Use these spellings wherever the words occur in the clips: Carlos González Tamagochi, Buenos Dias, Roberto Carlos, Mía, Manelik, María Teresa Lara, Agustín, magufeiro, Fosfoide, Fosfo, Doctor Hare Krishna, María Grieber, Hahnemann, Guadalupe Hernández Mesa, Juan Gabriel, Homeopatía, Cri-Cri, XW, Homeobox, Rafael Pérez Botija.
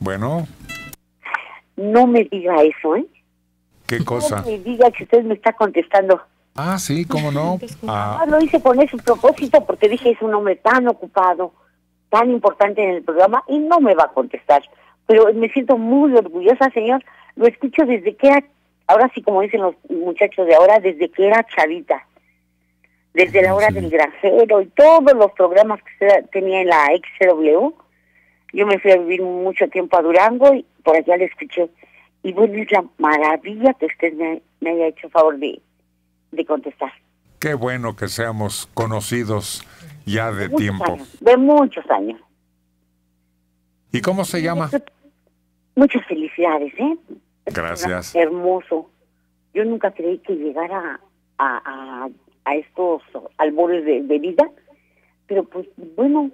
Bueno. No me diga eso, ¿eh? ¿Qué cosa? No me diga que usted me está contestando. Ah, sí, ¿cómo no? Ah, lo hice con ese propósito porque dije, es un hombre tan ocupado, tan importante en el programa y no me va a contestar. Pero me siento muy orgullosa, señor. Lo escucho desde que era, ahora sí como dicen los muchachos de ahora, desde que era chavita. Desde la hora del granjero y todos los programas que usted tenía en la XW. Yo me fui a vivir mucho tiempo a Durango y por allá le escuché. Y bueno, es la maravilla que usted me haya hecho favor de contestar. Qué bueno que seamos conocidos ya de tiempo. Años, de muchos años. ¿Y cómo se llama? Muchas felicidades, ¿eh? Gracias. Hermoso. Yo nunca creí que llegara a estos albores de vida, pero pues bueno,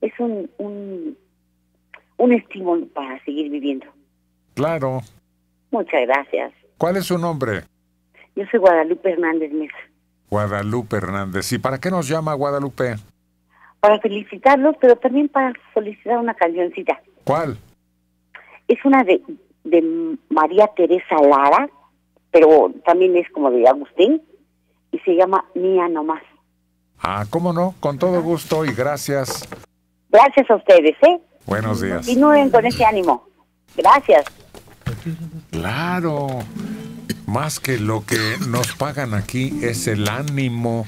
es un estímulo para seguir viviendo. Claro. Muchas gracias. ¿Cuál es su nombre? Yo soy Guadalupe Hernández Mesa. Guadalupe Hernández. ¿Y para qué nos llama, Guadalupe? Para felicitarlos, pero también para solicitar una cancioncita. ¿Cuál? Es una de María Teresa Lara, pero también es como de Agustín, y se llama Mía Nomás. Ah, ¿cómo no? Con todo gusto y gracias. Gracias a ustedes, ¿eh? Buenos días. Continúen con ese ánimo. Gracias. Claro. Más que lo que nos pagan aquí es el ánimo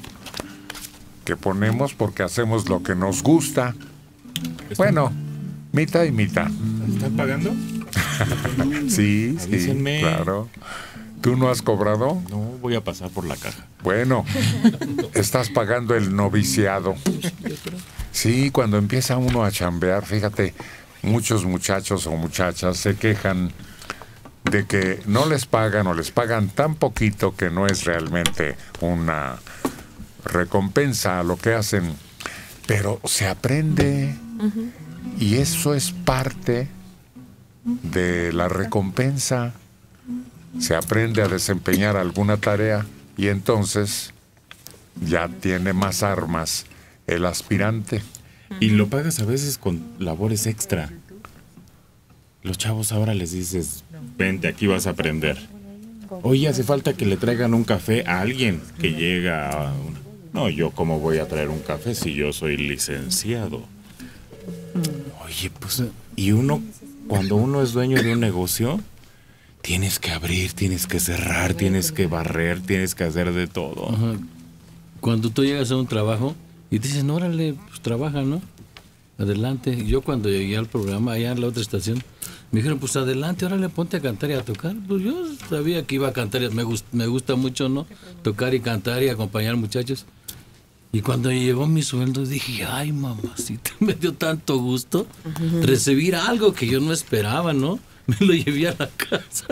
que ponemos porque hacemos lo que nos gusta. Bueno, mitad y mitad. ¿Están pagando? Sí, avísenme. Sí, claro. ¿Tú no has cobrado? No, voy a pasar por la caja. Bueno, estás pagando el noviciado. Sí, cuando empieza uno a chambear, fíjate, muchos muchachos o muchachas se quejan de que no les pagan o les pagan tan poquito que no es realmente una recompensa a lo que hacen. Pero se aprende y eso es parte de la recompensa. Se aprende a desempeñar alguna tarea y entonces ya tiene más armas el aspirante. Y lo pagas a veces con labores extra. Los chavos ahora les dices, vente, aquí vas a aprender. Hoy hace falta que le traigan un café a alguien que llega a una... No, yo cómo voy a traer un café si yo soy licenciado. Oye, pues, y uno, cuando uno es dueño de un negocio, tienes que abrir, tienes que cerrar, tienes que barrer, tienes que hacer de todo. Ajá. Cuando tú llegas a un trabajo y te dicen, órale, pues trabaja, ¿no? Adelante. Yo cuando llegué al programa, allá en la otra estación, me dijeron, pues adelante, órale, ponte a cantar y a tocar. Pues yo sabía que iba a cantar, me gusta mucho, ¿no? Tocar y cantar y acompañar muchachos. Y cuando llegó mi sueldo, dije, ay, mamacita, me dio tanto gusto recibir algo que yo no esperaba, ¿no? Me lo llevé a la casa.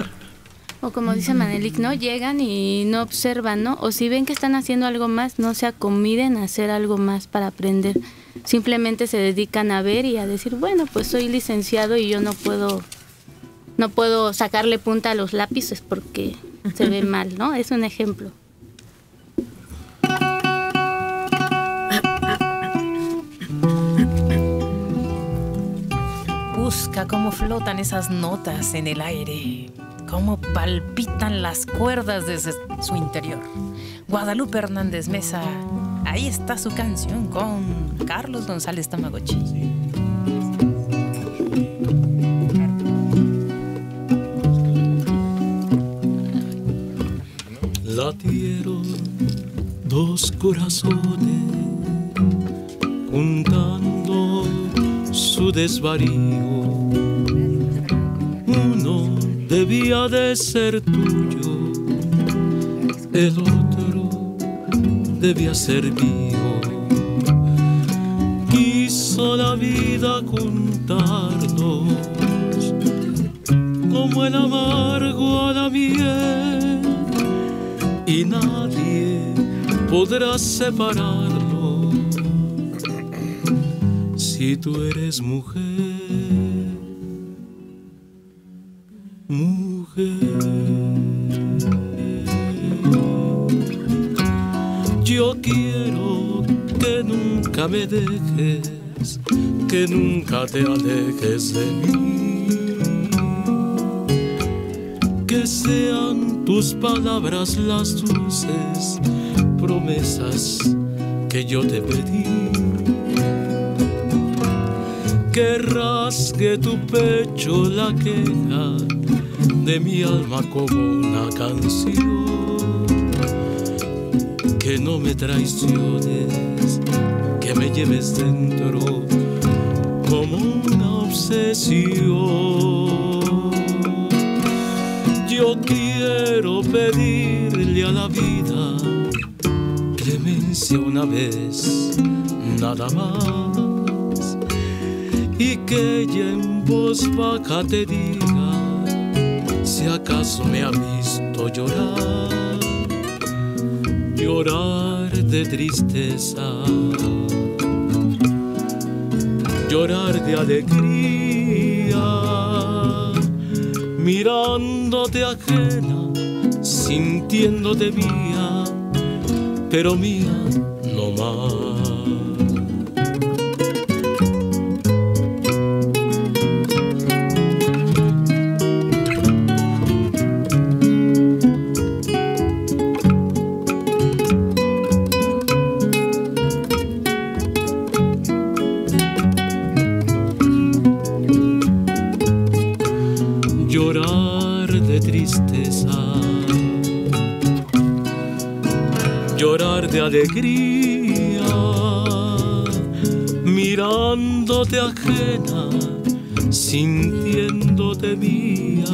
O como dice Manelik, ¿no? Llegan y no observan, ¿no? O si ven que están haciendo algo más, no se acomiden a hacer algo más para aprender. Simplemente se dedican a ver y a decir, bueno, pues soy licenciado y yo no puedo sacarle punta a los lápices porque se ve mal, ¿no? Es un ejemplo. Busca cómo flotan esas notas en el aire. Cómo palpitan las cuerdas desde su interior. Guadalupe Hernández Mesa, ahí está su canción con Carlos González Tamagochi. Latieron dos corazones juntando su desvarío. Uno debía de ser tuyo, el otro debía ser mío. Quiso la vida juntarnos como el amargo a la miel, y nadie podrá separarnos si tú eres mujer. Yo quiero que nunca me dejes, que nunca te alejes de mí. tus palabras, las dulces promesas que yo te pedí. Que rasgue tu pecho la queja de mi alma como una canción. Que no me traiciones, que me lleves dentro como una obsesión. Yo quiero pedirle a la vida clemencia una vez, nada más, y que ella en voz baja te diga si acaso me ha visto llorar, llorar de tristeza, llorar de alegría, mirándote ajena, sintiéndote mía, pero mía no más. Alegría, mirándote ajena, sintiéndote mía,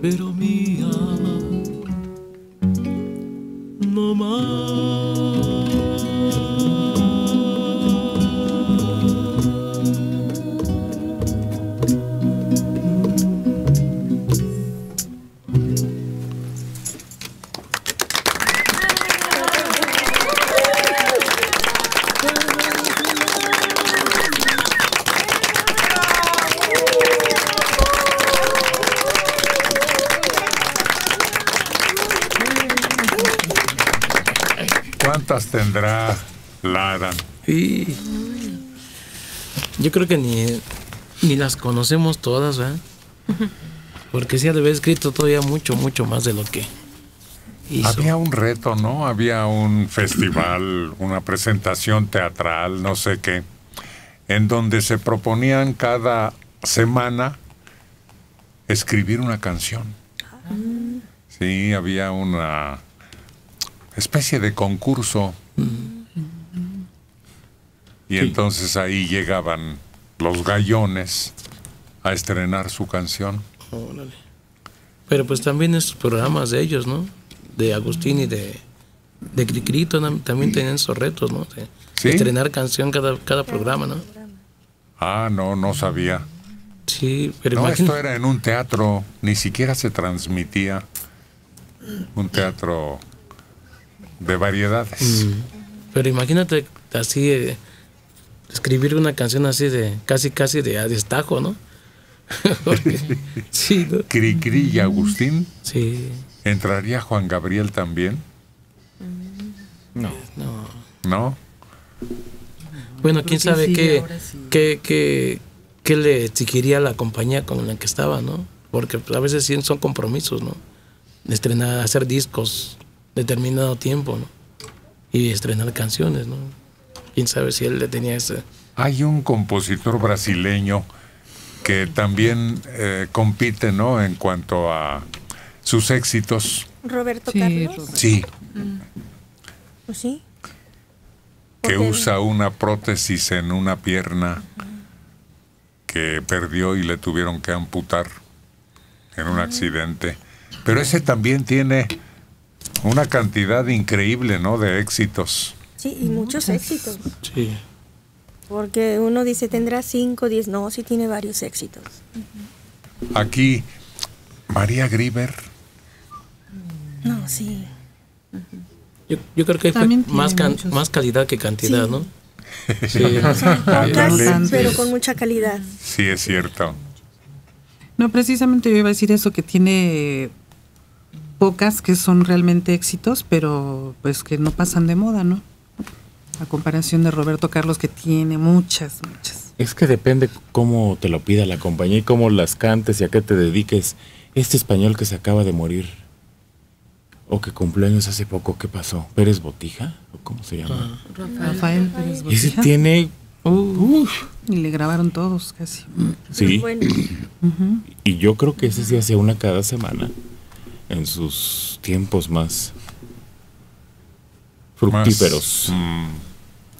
pero mía no más. ¿Cuántas tendrá Lara? Sí. Yo creo que ni las conocemos todas, ¿verdad? Porque sí ha de haber escrito todavía mucho más de lo que hizo. Había un reto, ¿no? Había un festival, una presentación teatral, no sé qué, en donde se proponían cada semana escribir una canción. Sí, había una especie de concurso. Y entonces ahí llegaban los Gallones a estrenar su canción. Órale. Pero pues también estos programas de ellos, ¿no? De Agustín y de Cri-Cri también tenían esos retos, ¿no? De, ¿sí? de estrenar canción cada programa, ¿no? Ah, no sabía. Sí, pero no, imagínate. Esto era en un teatro, ni siquiera se transmitía. Un teatro de variedades. Pero imagínate así, escribir una canción así de casi de a destajo, ¿no? Porque, sí, ¿no? Cri-Cri y Agustín. Sí. ¿Entraría Juan Gabriel también? No. Bueno, quién sabe sí, qué le exigiría a la compañía con la que estaba, ¿no? Porque a veces sí son compromisos, ¿no? Estrenar, hacer discos determinado tiempo, ¿no? Y estrenar canciones, ¿no? Quién sabe si él le tenía ese. Hay un compositor brasileño que también compite, ¿no? En cuanto a sus éxitos. Roberto Carlos. Sí. ¿O sí? Que usa una prótesis en una pierna que perdió y le tuvieron que amputar en un accidente. Pero ese también tiene una cantidad increíble, ¿no? De éxitos. Sí, y muchos éxitos. Sí. Porque uno dice, tendrá 5, 10. No, sí tiene varios éxitos. Aquí, María Grieber. No, sí. Yo creo que hay más calidad que cantidad, sí. ¿No? Sí. Pocas, pero con mucha calidad. Sí, es cierto. No, precisamente yo iba a decir eso, que tiene pocas que son realmente éxitos, pero pues que no pasan de moda, ¿no? A comparación de Roberto Carlos, que tiene muchas. Es que depende cómo te lo pida la compañía y cómo las cantes y a qué te dediques. Este español que se acaba de morir, o que cumplió años hace poco, ¿qué pasó? ¿Pérez Botija? ¿O cómo se llama? Rafael Pérez Botija. Ese tiene... y le grabaron todos casi. Sí. Bueno. Y yo creo que ese sí hacía una cada semana, en sus tiempos más fructíferos.